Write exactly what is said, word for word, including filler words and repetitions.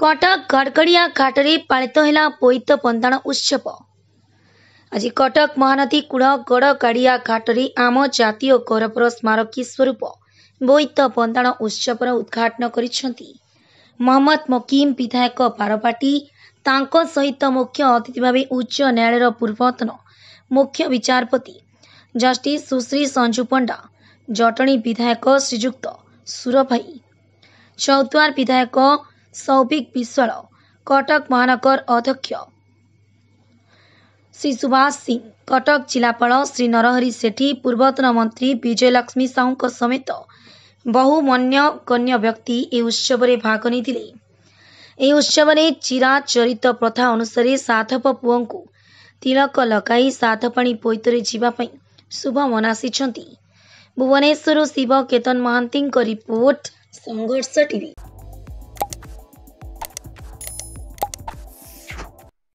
कटक घड़कड़िया घाटरे पालित है पवित्र पंथाण उत्सव। आज कटक महानदी कूड़ गड़कड़िया घाटरे आम जातीय गौरवर स्मारकी स्वरूप पवित्र पंथाण उत्सवर उद्घाटन कर महम्मद मकीम विधायक पारपाटी सहित मुख्य अतिथि भाव उच्च न्यायालय पूर्वतन मुख्य विचारपति जस्टिस सुश्री संजु पंडा, जटणी विधायक श्रीजुक्त सुरभाई चौतर, विधायक सौबिक विश्वास, कटक महानगर अध्यक्ष श्री सुभाष सिंह, कटक जिलापाल श्री नरहरि सेठी, पूर्वतन मंत्री विजय लक्ष्मी साहू समेत बहु मान्य गण्य व्यक्ति ए उत्सव में भाग नहीं। उत्सव में चिराचरित प्रथा अनुसार साधव पुओं को तिलक लगाई साधपाणी पोइतरे जावाई शुभ मनासी। Bhubaneswar Shiv Ketan Mohanty report Sangharsh TV.